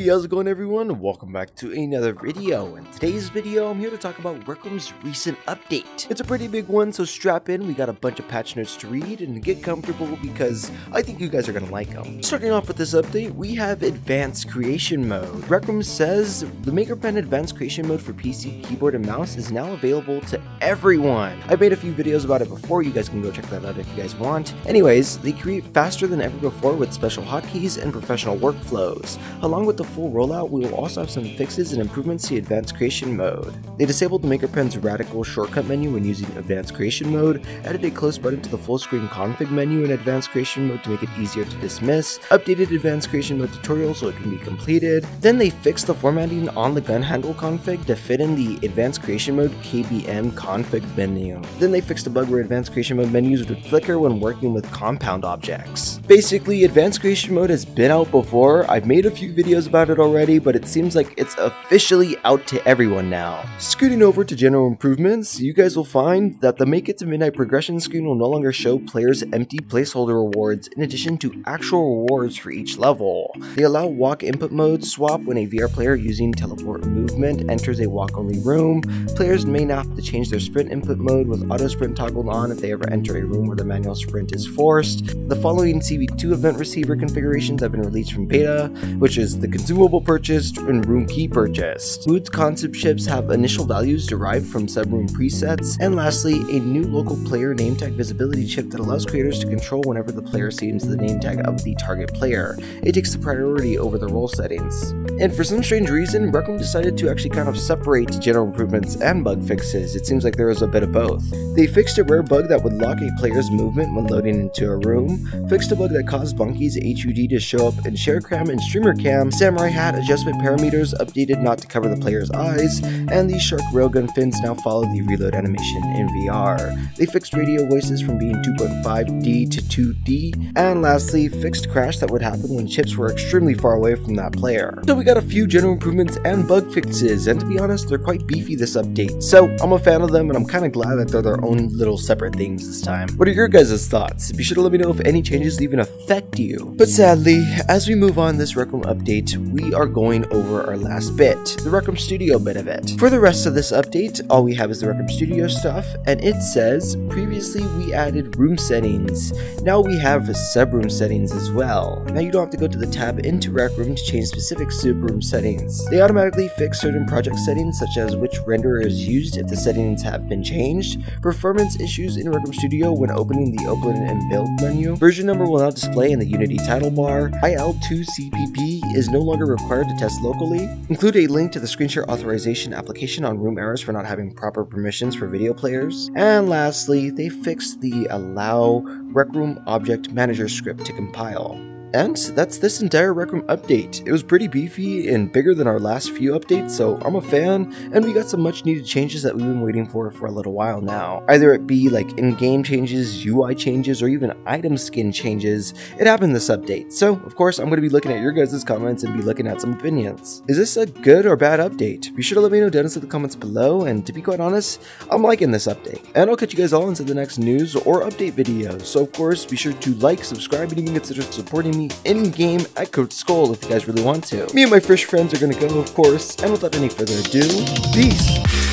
Hey, how's it going, everyone? Welcome back to another video. In today's video, I'm here to talk about Rec Room's recent update. It's a pretty big one, so strap in. We got a bunch of patch notes to read and get comfortable because I think you guys are gonna like them. Starting off with this update, we have Advanced Creation Mode. Rec Room says the Maker Pen Advanced Creation Mode for PC, keyboard, and mouse is now available to everyone. I've made a few videos about it before. You guys can go check that out if you guys want. Anyways, they create faster than ever before with special hotkeys and professional workflows. Along with the full rollout, we will also have some fixes and improvements to Advanced Creation Mode. They disabled the Maker Pen's radical shortcut menu when using Advanced Creation Mode, added a close button to the full screen config menu in Advanced Creation Mode to make it easier to dismiss, updated Advanced Creation Mode tutorial so it can be completed. Then they fixed the formatting on the gun handle config to fit in the Advanced Creation Mode KBM config menu. Then they fixed a bug where Advanced Creation Mode menus would flicker when working with compound objects. Basically, Advanced Creation Mode has been out before. I've made a few videos about it already, but it seems like it's officially out to everyone now. Scooting over to general improvements, you guys will find that the Make It to Midnight progression screen will no longer show players empty placeholder rewards in addition to actual rewards for each level. They allow walk input mode swap when a VR player using teleport movement enters a walk only room. Players may not have to change their sprint input mode with auto sprint toggled on if they ever enter a room where the manual sprint is forced. The following CV2 event receiver configurations have been released from beta, which is the consumable purchased and room key purchased. Moods concept chips have initial values derived from subroom presets, and lastly, a new local player name tag visibility chip that allows creators to control whenever the player sees the name tag of the target player. It takes the priority over the role settings. And for some strange reason, Rec Room decided to actually kind of separate general improvements and bug fixes. It seems like there was a bit of both. They fixed a rare bug that would lock a player's movement when loading into a room, fixed a bug that caused Bunky's HUD to show up in ShareCram and StreamerCam, Samurai Hat adjustment parameters updated not to cover the player's eyes, and the Shark Railgun fins now follow the reload animation in VR. They fixed radio voices from being 2.5D to 2D, and lastly, fixed crash that would happen when chips were extremely far away from that player. So we got a few general improvements and bug fixes, and to be honest, they're quite beefy this update, so I'm a fan of them, and I'm kind of glad that they're their own little separate things this time. What are your guys' thoughts? Be sure to let me know if any changes even affect you. But sadly, as we move on this Rec Room update, we are going over our last bit, the Rec Room Studio bit of it. For the rest of this update, all we have is the Rec Room Studio stuff, and it says, previously we added room settings. Now we have subroom settings as well. Now you don't have to go to the tab into Rec Room to change specific subroom settings. They automatically fix certain project settings, such as which renderer is used if the settings have been changed, performance issues in Rec Room Studio when opening the open and build menu, version number will now display in the Unity title bar, IL2CPP is no longer required to test locally, include a link to the Screenshare Authorization application on room errors for not having proper permissions for video players, and lastly, they fixed the allow Rec Room Object Manager script to compile. And that's this entire Rec Room update. It was pretty beefy and bigger than our last few updates, so I'm a fan, and we got some much needed changes that we've been waiting for a little while now. Either it be like in-game changes, UI changes, or even item skin changes, it happened this update. So of course I'm going to be looking at your guys' comments and be looking at some opinions. Is this a good or bad update? Be sure to let me know down in the comments below, and to be quite honest, I'm liking this update. And I'll catch you guys all into the next news or update video, so of course be sure to like, subscribe, and even consider supporting me in-game at SK0L if you guys really want to. Me and my fresh friends are gonna go, of course, and without any further ado, peace!